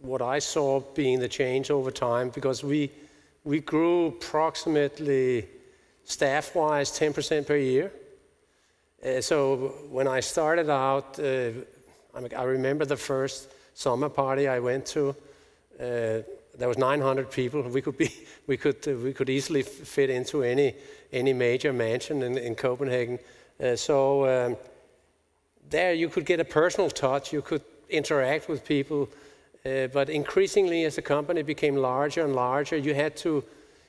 what I saw being the change over time, because we grew approximately staff-wise 10% per year. So when I started out, I remember the first summer party I went to. There was 900 people. We could easily fit into any major mansion in Copenhagen. There you could get a personal touch. You could interact with people. But increasingly, as the company became larger and larger, you had to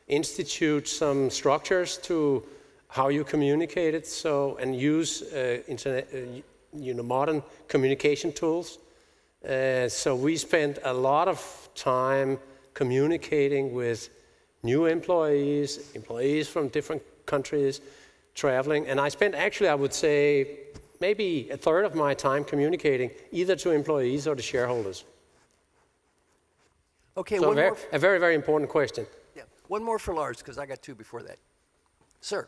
institute some structures to how you communicated. So and use internet. Modern communication tools. So we spent a lot of time communicating with new employees, employees from different countries, traveling. And I spent actually, I would say, maybe a third of my time communicating either to employees or to shareholders. Okay, so a very, very important question. Yeah, one more for Lars, because I got two before that. Sir.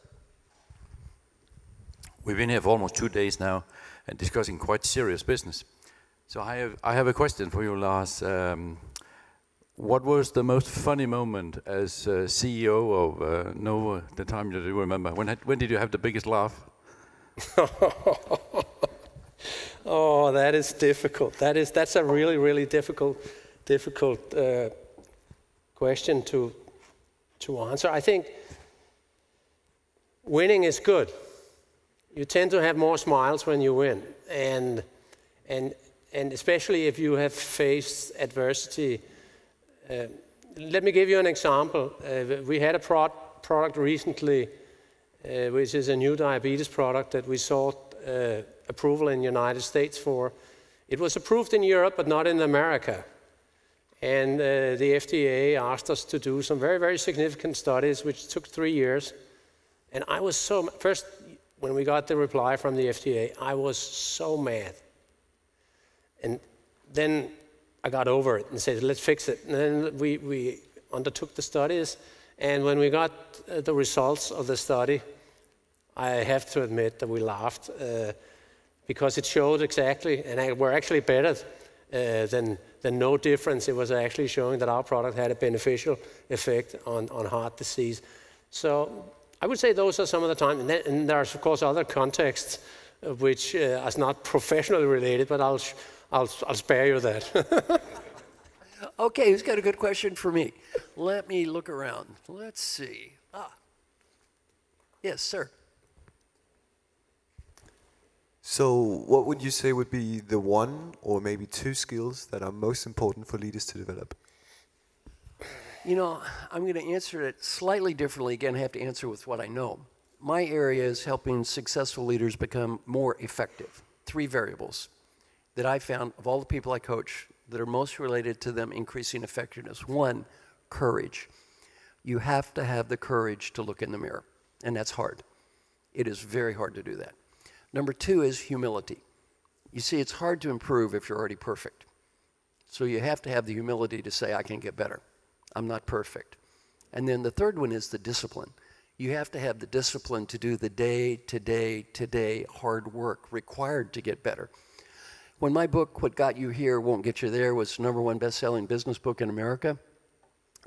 We've been here for almost 2 days now and discussing quite serious business. So I have a question for you, Lars. What was the most funny moment as CEO of Nova, the time that you remember? When did you have the biggest laugh? Oh, that is difficult. That's a really, really difficult question to answer. I think winning is good. You tend to have more smiles when you win, and especially if you have faced adversity. Let me give you an example. We had a product recently, which is a new diabetes product that we sought approval in the United States for. It was approved in Europe, but not in America. And the FDA asked us to do some very, very significant studies, which took 3 years. And I was so, first, when we got the reply from the FDA, I was so mad. And then I got over it and said, let's fix it. And then we undertook the studies, and when we got the results of the study, I have to admit that we laughed because it showed exactly, and we're actually better than no difference. It was actually showing that our product had a beneficial effect on heart disease. So I would say those are some of the times, and there are of course other contexts which are not professionally related, but I'll spare you that. Okay, who's got a good question for me? Let me look around. Let's see. Ah. Yes, sir. So what would you say would be the one or maybe two skills that are most important for leaders to develop? You know, I'm going to answer it slightly differently. Again, I have to answer with what I know. My area is helping successful leaders become more effective. 3 variables that I found of all the people I coach that are most related to them increasing effectiveness. 1, courage. You have to have the courage to look in the mirror, and that's hard. It is very hard to do that. Number 2 is humility. You see, it's hard to improve if you're already perfect. So you have to have the humility to say, I can get better. I'm not perfect. And then the third one is the discipline. You have to have the discipline to do the day-to-day hard work required to get better. When my book, What Got You Here, Won't Get You There, was the #1 best-selling business book in America,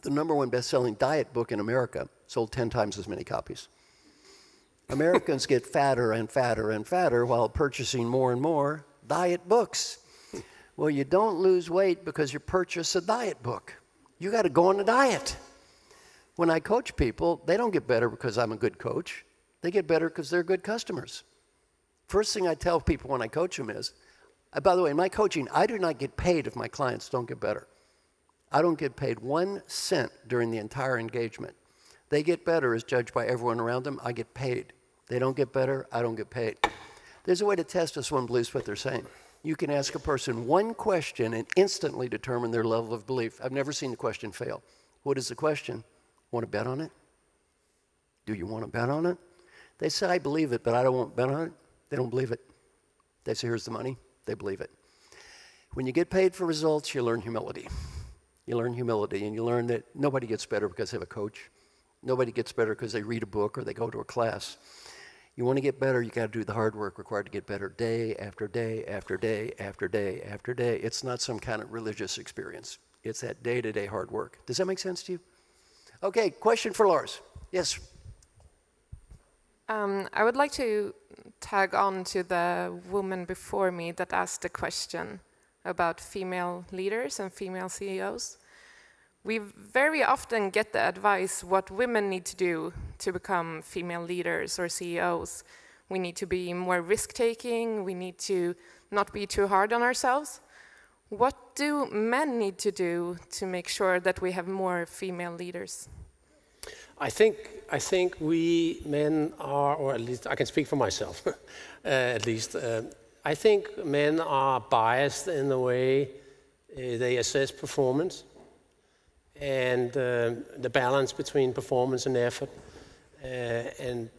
the #1 best-selling diet book in America sold 10 times as many copies. Americans get fatter and fatter and fatter while purchasing more and more diet books. Well, you don't lose weight because you purchase a diet book. You got to go on a diet. When I coach people, they don't get better because I'm a good coach. They get better because they're good customers. First thing I tell people when I coach them is, by the way, in my coaching, I do not get paid if my clients don't get better. I don't get paid 1 cent during the entire engagement. They get better as judged by everyone around them. I get paid. They don't get better. I don't get paid. There's a way to test if someone believes what they're saying. You can ask a person 1 question and instantly determine their level of belief. I've never seen the question fail. What is the question? Want to bet on it? Do you want to bet on it? They say, I believe it, but I don't want to bet on it. They don't believe it. They say, here's the money. They believe it. When you get paid for results, you learn humility. You learn humility, and you learn that nobody gets better because they have a coach. Nobody gets better because they read a book or they go to a class. You want to get better, you got to do the hard work required to get better day after day after day after day after day. It's not some kind of religious experience. It's that day-to-day hard work. Does that make sense to you? Okay, question for Lars. Yes. I would like to tag on to the woman before me that asked the question about female leaders and female CEOs. We very often get the advice what women need to do to become female leaders or CEOs. We need to be more risk-taking, we need to not be too hard on ourselves. What do men need to do to make sure that we have more female leaders? I think we men are, or at least I can speak for myself, at least. I think men are biased in the way they assess performance and the balance between performance and effort. And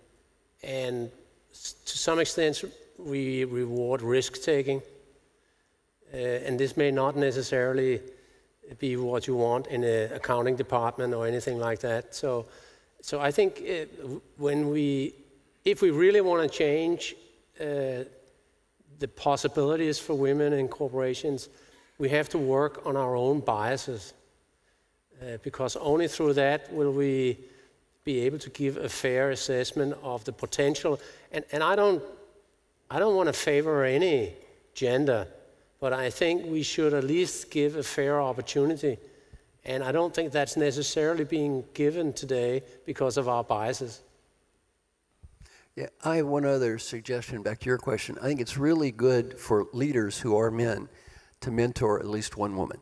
to some extent, we reward risk-taking. And this may not necessarily be what you want in an accounting department or anything like that. So I think if we really want to change the possibilities for women in corporations, we have to work on our own biases. because only through that will we be able to give a fair assessment of the potential. And I don't want to favor any gender, but I think we should at least give a fair opportunity. And I don't think that's necessarily being given today because of our biases. Yeah, I have one other suggestion back to your question. I think it's really good for leaders who are men to mentor at least one woman,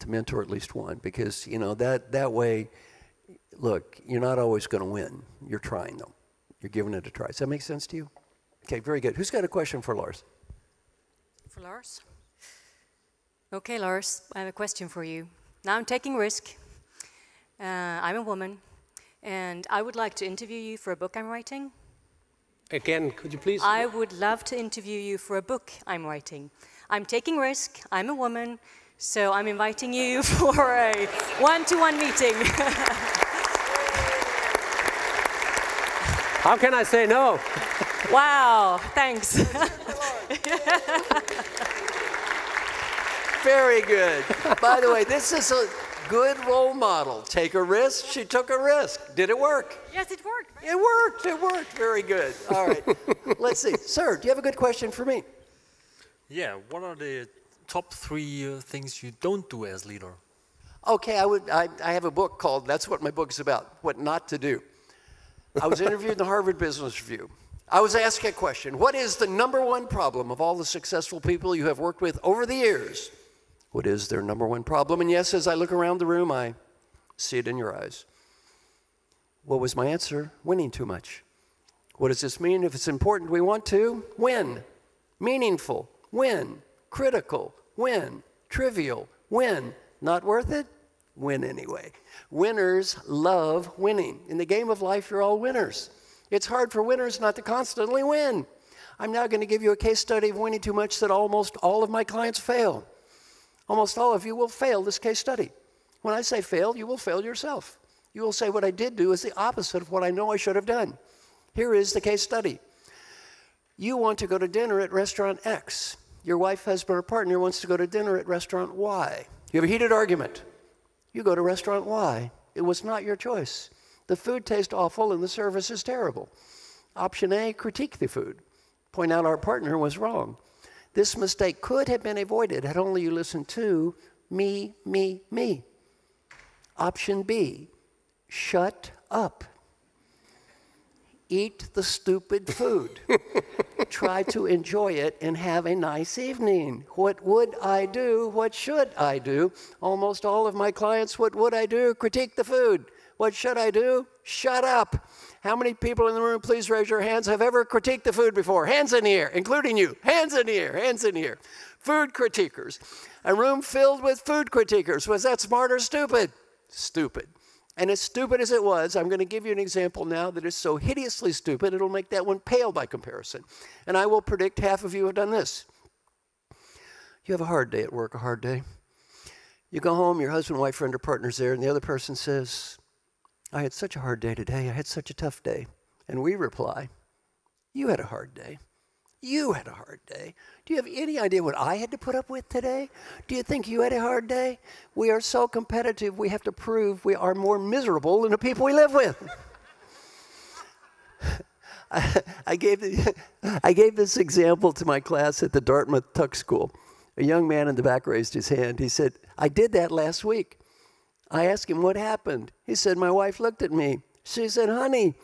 to mentor at least one, because, you know, that way, look, you're not always going to win. You're trying them. You're giving it a try. Does that make sense to you? Okay, very good. Who's got a question for Lars? For Lars? Okay, Lars, I have a question for you. Now I'm taking risk. I'm a woman, and I would like to interview you for a book I'm writing. Again, could you please? I would love to interview you for a book I'm writing. I'm taking risk. I'm a woman, so I'm inviting you for a one-to-one meeting. How can I say no? Wow, thanks. Very good. By the way, this is a good role model. Take a risk. She took a risk. Did it work? Yes, it worked. Right? It worked. It worked. Very good. All right. Let's see. Sir, do you have a good question for me? Yeah. What are the top three things you don't do as leader? Okay. I have a book called, that's what my book is about, What Not to Do. I was interviewed in the Harvard Business Review. I was asked a question. What is the #1 problem of all the successful people you have worked with over the years? What is their #1 problem? And yes, as I look around the room, I see it in your eyes. What was my answer? Winning too much. What does this mean? If it's important, we want to win. Meaningful, win. Critical, win. Trivial, win. Not worth it? Win anyway. Winners love winning. In the game of life, you're all winners. It's hard for winners not to constantly win. I'm now going to give you a case study of winning too much that almost all of my clients fail. Almost all of you will fail this case study. When I say fail, you will fail yourself. You will say, what I did do is the opposite of what I know I should have done. Here is the case study. You want to go to dinner at restaurant X. Your wife, husband, or partner wants to go to dinner at restaurant Y. You have a heated argument. You go to restaurant Y. It was not your choice. The food tastes awful and the service is terrible. Option A, critique the food. Point out our partner was wrong. This mistake could have been avoided had only you listened to me, me, me. Option B, shut up. Eat the stupid food. Try to enjoy it and have a nice evening. What would I do? What should I do? Almost all of my clients, what would I do? Critique the food. What should I do? Shut up. How many people in the room, please raise your hands, have ever critiqued the food before? Hands in the air, including you. Hands in the air, hands in the air. Food critiquers. A room filled with food critiquers. Was that smart or stupid? Stupid. And as stupid as it was, I'm going to give you an example now that is so hideously stupid, it'll make that one pale by comparison. And I will predict half of you have done this. You have a hard day at work, a hard day. You go home, your husband, wife, friend, or partner's there, and the other person says, I had such a hard day today. I had such a tough day. And we reply, you had a hard day. You had a hard day. Do you have any idea what I had to put up with today? Do you think you had a hard day? We are so competitive, we have to prove we are more miserable than the people we live with. I gave this example to my class at the Dartmouth Tuck School. A young man in the back raised his hand. He said, I did that last week. I asked him what happened. He said, my wife looked at me. She said, honey,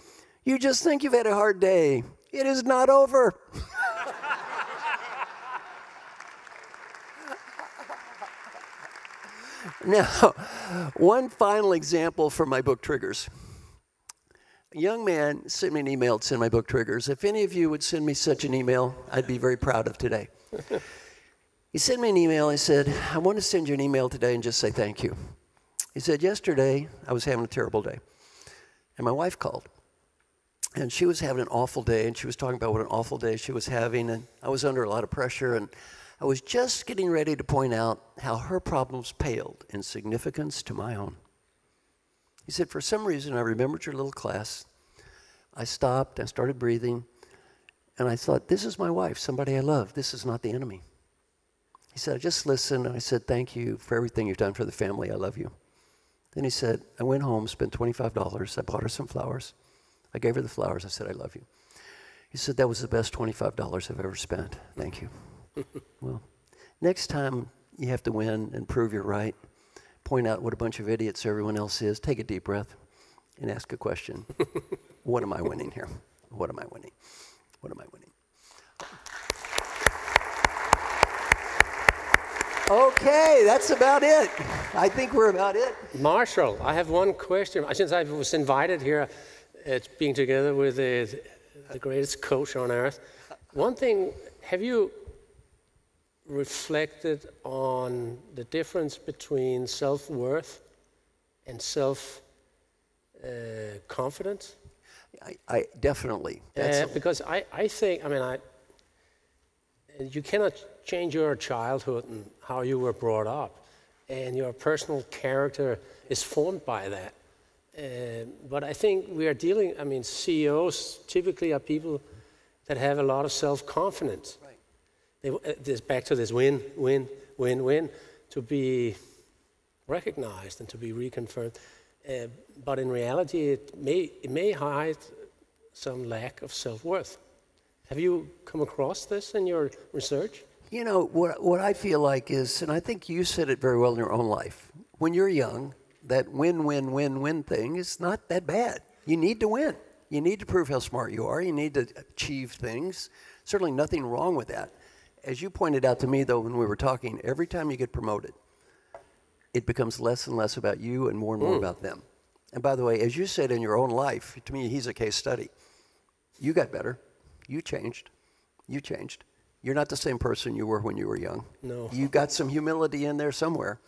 you just think you've had a hard day. It is not over. Now, one final example from my book, Triggers. A young man sent me an email to send my book, Triggers. If any of you would send me such an email, I'd be very proud of today. He sent me an email. He said, I want to send you an email today and just say thank you. He said, yesterday, I was having a terrible day. And my wife called. And she was having an awful day. And she was talking about what an awful day she was having. And I was under a lot of pressure. And I was just getting ready to point out how her problems paled in significance to my own. He said, for some reason, I remembered your little class. I stopped. I started breathing. And I thought, this is my wife, somebody I love. This is not the enemy. He said, I just listened. And I said, thank you for everything you've done for the family. I love you. Then he said, I went home, spent $25. I bought her some flowers. I gave her the flowers. I said, I love you. He said, that was the best $25 I've ever spent. Thank you. Well, next time you have to win and prove you're right, point out what a bunch of idiots everyone else is, take a deep breath, and ask a question. What am I winning here? What am I winning? What am I winning? Okay, that's about it. I think we're about it. Marshall, I have one question. Since I was invited here, it's being together with the greatest coach on earth. One thing, have you reflected on the difference between self-worth and self-confidence? I definitely. Because I think, I mean, you cannot change your childhood and how you were brought up, and your personal character is formed by that. But I think we are dealing, I mean, CEOs typically are people that have a lot of self-confidence. Right. This back to this win, win, win, win, to be recognized and to be reconfirmed. But in reality, it may hide some lack of self-worth. Have you come across this in your research? You know, what I feel like is, and I think you said it very well in your own life, when you're young, that win, win, win, win thing is not that bad. You need to win. You need to prove how smart you are. You need to achieve things. Certainly nothing wrong with that. As you pointed out to me, though, when we were talking, every time you get promoted, it becomes less and less about you and more about them. And by the way, as you said in your own life, to me, he's a case study. You got better. You changed. You changed. You're not the same person you were when you were young. No. You got some humility in there somewhere.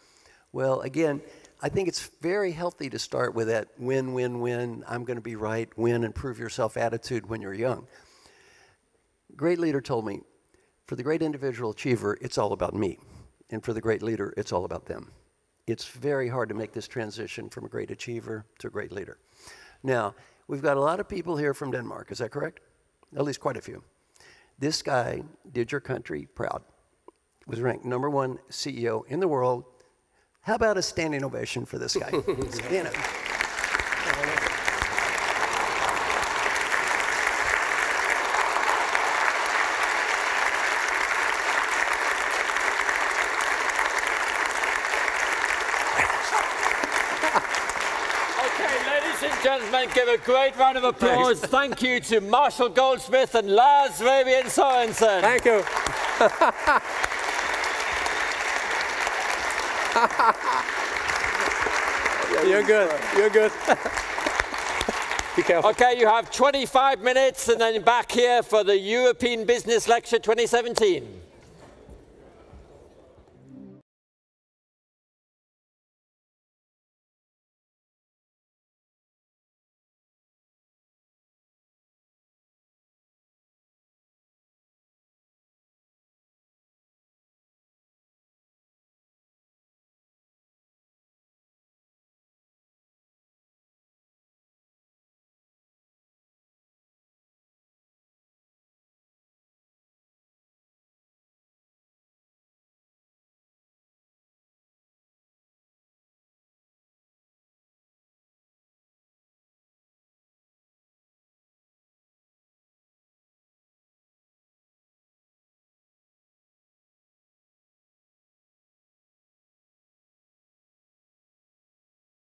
Well, again, I think it's very healthy to start with that win, win, win, I'm going to be right, win and prove yourself attitude when you're young. A great leader told me, for the great individual achiever, it's all about me. And for the great leader, it's all about them. It's very hard to make this transition from a great achiever to a great leader. Now, we've got a lot of people here from Denmark, is that correct? At least quite a few. This guy did your country proud. Was ranked #1 CEO in the world. How about a standing ovation for this guy? Stand up. Give a great round of applause. Thanks. Thank you to Marshall Goldsmith and Lars Rebien Sorensen. Thank you. You're good. You're good. Be careful. Okay, you have 25 minutes and then back here for the European Business Lecture 2017.